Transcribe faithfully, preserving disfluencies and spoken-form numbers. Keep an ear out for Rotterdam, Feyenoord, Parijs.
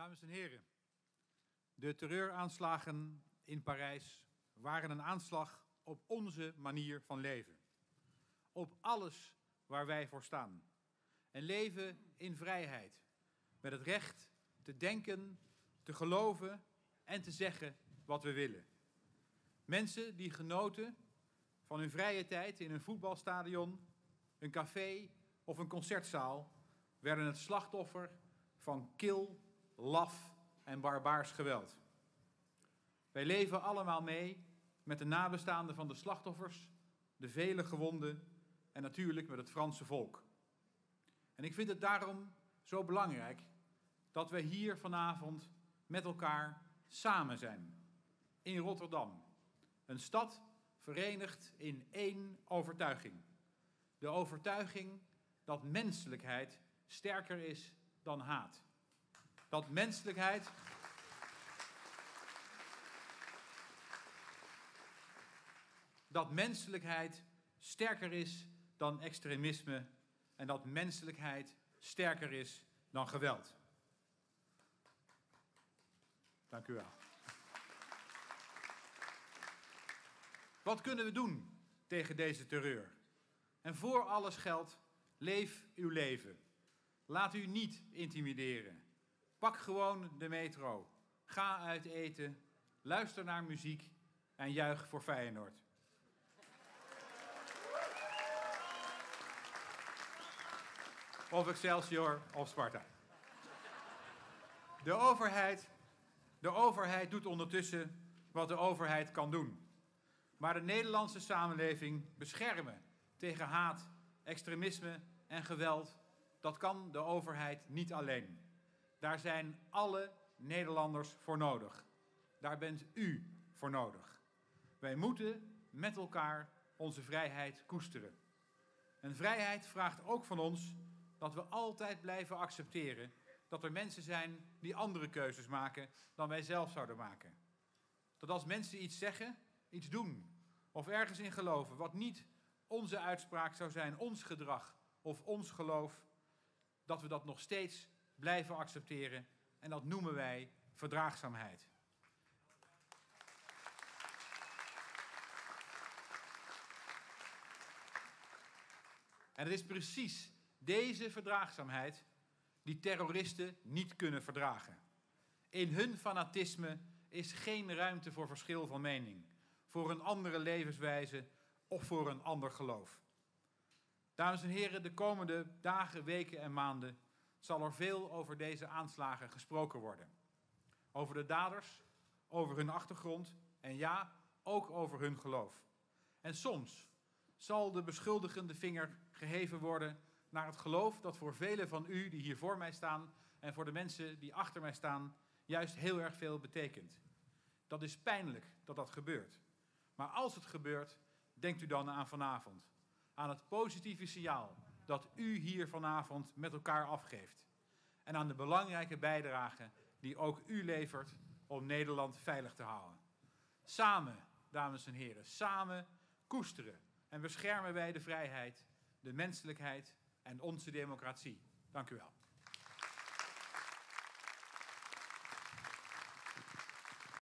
Dames en heren, de terreuraanslagen in Parijs waren een aanslag op onze manier van leven. Op alles waar wij voor staan. En leven in vrijheid. Met het recht te denken, te geloven en te zeggen wat we willen. Mensen die genoten van hun vrije tijd in een voetbalstadion, een café of een concertzaal werden het slachtoffer van kil, laf en barbaars geweld. Wij leven allemaal mee met de nabestaanden van de slachtoffers, de vele gewonden en natuurlijk met het Franse volk. En ik vind het daarom zo belangrijk dat we hier vanavond met elkaar samen zijn. In Rotterdam, een stad verenigd in één overtuiging. De overtuiging dat menselijkheid sterker is dan haat. Dat menselijkheid... Dat menselijkheid sterker is dan extremisme en dat menselijkheid sterker is dan geweld. Dank u wel. Wat kunnen we doen tegen deze terreur? En voor alles geldt, leef uw leven. Laat u niet intimideren. Pak gewoon de metro. Ga uit eten. Luister naar muziek en juich voor Feyenoord. Of Excelsior of Sparta. De overheid, de overheid doet ondertussen wat de overheid kan doen. Maar de Nederlandse samenleving beschermen tegen haat, extremisme en geweld, dat kan de overheid niet alleen. Daar zijn alle Nederlanders voor nodig. Daar bent u voor nodig. Wij moeten met elkaar onze vrijheid koesteren. En vrijheid vraagt ook van ons dat we altijd blijven accepteren dat er mensen zijn die andere keuzes maken dan wij zelf zouden maken. Dat als mensen iets zeggen, iets doen of ergens in geloven wat niet onze uitspraak zou zijn, ons gedrag of ons geloof, dat we dat nog steeds blijven accepteren en dat noemen wij verdraagzaamheid. En het is precies deze verdraagzaamheid die terroristen niet kunnen verdragen. In hun fanatisme is geen ruimte voor verschil van mening, voor een andere levenswijze of voor een ander geloof. Dames en heren, de komende dagen, weken en maanden zal er veel over deze aanslagen gesproken worden. Over de daders, over hun achtergrond en ja, ook over hun geloof. En soms zal de beschuldigende vinger geheven worden naar het geloof dat voor velen van u die hier voor mij staan en voor de mensen die achter mij staan juist heel erg veel betekent. Dat is pijnlijk dat dat gebeurt. Maar als het gebeurt, denkt u dan aan vanavond. Aan het positieve signaal dat u hier vanavond met elkaar afgeeft. En aan de belangrijke bijdrage die ook u levert om Nederland veilig te houden. Samen, dames en heren, samen koesteren en beschermen wij de vrijheid, de menselijkheid en onze democratie. Dank u wel.